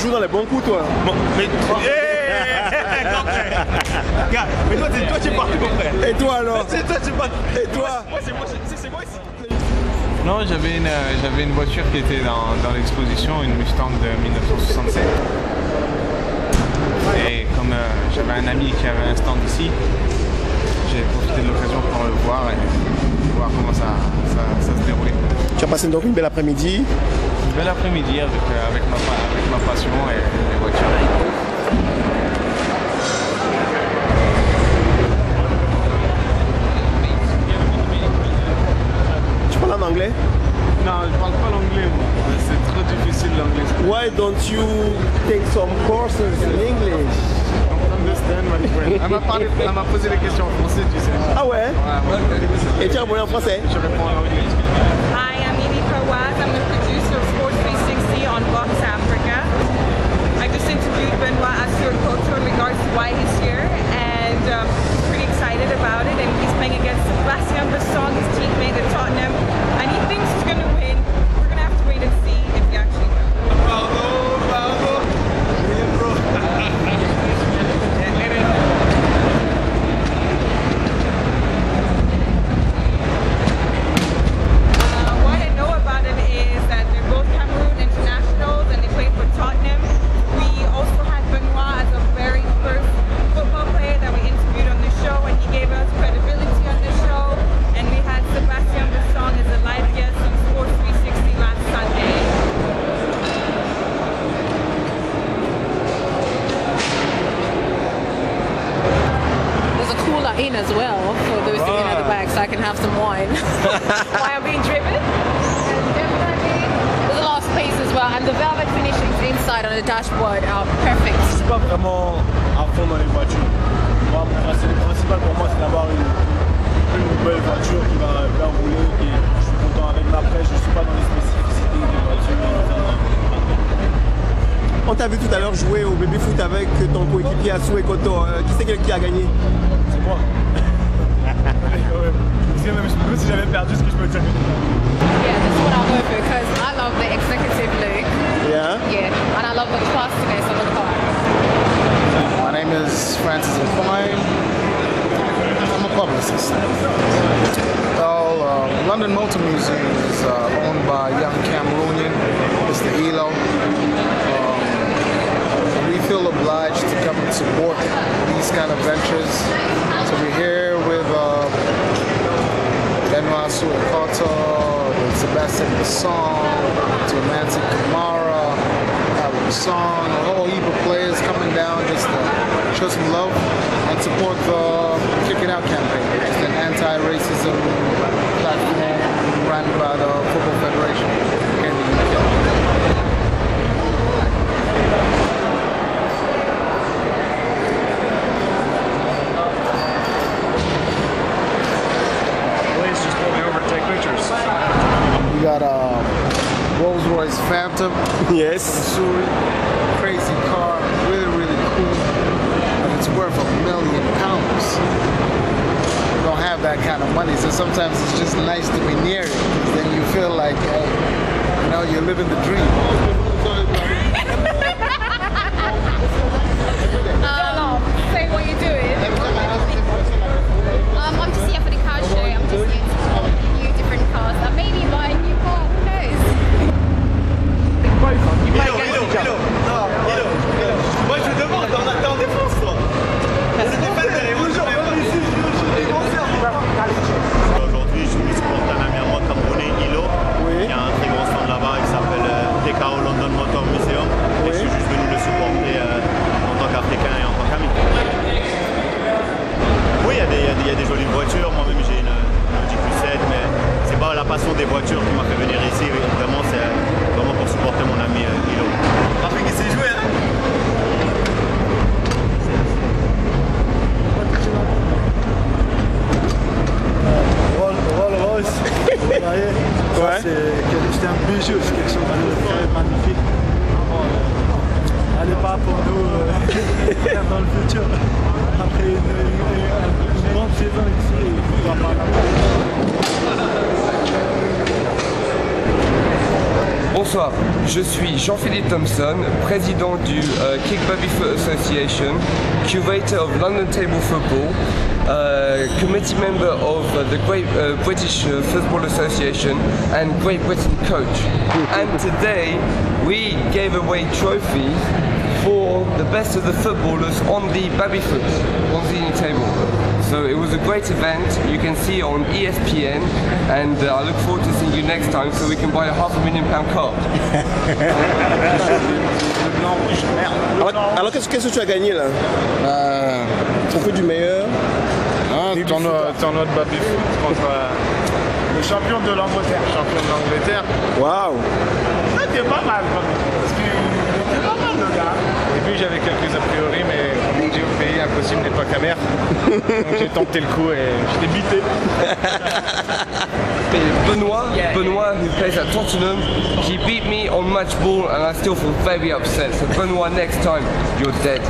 tu joues dans les bons coups, toi. Bon, mais... Regarde, mais toi, tu es parti, mon frère. Et toi, alors? Toi, tu es parti. Et toi? Moi, c'est moi, c'est moi ici. Non, j'avais une voiture qui était dans l'exposition, une Mustang de 1967. Et comme j'avais un ami qui avait un stand ici, j'ai profité de l'occasion pour le voir et voir comment ça se déroulait. Tu as passé donc une belle après-midi? Une belle après-midi avec ma passion et les voitures. Anglais? No, I don't speak English. It's very difficult English. Why don't you take some courses in English? I don't understand, my friend. Elle m'a posé des questions en français, tu sais. Ah ouais? Ouais. Et tu as répondu en français? Je réponds en anglais. Hi, I'm Elie Fawaz. I'm the producer of Sports 360 on Voxafrica. I just interviewed Benoit Assou-Ekotto in regards to why he's here, and I'm pretty excited about it. And he's playing against Sebastien Bassong, his teammate at Tottenham. And he thinks he's going to win. We're going to have to wait and see if he actually wins. Bravo, bravo. What I know about it is that they're both Cameroon internationals and they play for Tottenham. We also had Benoit as a very first football player that we interviewed on the show, and he gave us credibility on the show. And we had Sebastien Bassong as a live guest on Sports 360 last Sunday. There's a cooler in as well for those sitting at the back, so I can have some wine. While being driven. Definitely. There's a lot of space as well, and the velvet finishings inside on the dashboard are perfect. Je suis pas vraiment à fond dans les voitures. Moi, le principal pour moi, c'est d'avoir une belle voiture qui va bien rouler, et je suis content avec ma presse, je ne suis pas dans les spécificités des voitures. On t'a vu tout à l'heure jouer au babyfoot avec ton coéquipier Assou-Ekotto. Qui c'est qui a gagné? C'est moi. Je ne sais pas si j'avais perdu ce que je peux dire. Yeah, this is what I love because I love the executive look. Yeah. Yeah, and I love the classiness of the car. My name is Francis Infine. I'm a publicist. Well, London Motor Museum is owned by a young Cameroonian, Mr. Elo. We feel obliged to come and support these kind of ventures. So we're here with Benoit Assou-Ekotto, with Sebastien Bassong, Diomansy Kamara, Alan Song, a whole heap of players coming down just to show some love and support the Kick It Out campaign, which is an anti-racism platform run by the Football Federation here in the UK. Please just pull me over to take pictures. We got a Rolls Royce Phantom. Yes. Missouri. Crazy car, really, really cool. It's worth £1 million. You don't have that kind of money, so sometimes it's just nice to be near it. Then you feel like, you know, you're living the dream. Say what you're doing. I'm just here for the car show. I'm just here to view different cars. I maybe buy a new car. Who knows? You might get a job. Moi je demande, on attend des France. Aujourd'hui, je suis sportif amièrement camerounais, Elo. Il y a un très grand stand là-bas qui s'appelle TKO London Motor Museum. Et je suis juste venu le supporter en tant qu'Africain et en tant qu'ami. Oui, il y a des jolies voitures. Moi-même, j'ai une Audi Q7, mais c'est pas la passion des voitures qui m'a fait venir ici. Évidemment, c'est vraiment pour supporter mon ami Elo. Après qu'il s'est joué, hein? Rolls Royce, vous voyez, c'est un bijou, c'est quelque chose de magnifique. Elle n'est pas pour nous dans le futur. Après une grande saison ici, on ne va pas la voir. Bonsoir, je suis Jean-Philippe Thompson, président du Kick Babyfoot Association, curator of London Table Football, committee member of the Great British Football Association and Great Britain coach. And today we gave away trophies for the best of the footballers on the Babyfoot, on the table. So it was a great event, you can see on ESPN, and I look forward to seeing you next time so we can buy a £500,000 car. Alors qu'est-ce que tu as gagné là? Trophée du meilleur. Tournoi de baby-foot contre le champion de l'Angleterre. Champion de l'Angleterre. Waouh! C'était pas mal comme... Parce que c'était pas mal le gars. Et puis j'avais quelques a priori, mais mon Dieu, au pays, impossible n'est pas camère. Donc j'ai tenté le coup et je l'ai bité. Benoit, who plays at Tottenham, he beat me on match ball and I still feel very upset. So Benoit, next time, you're dead.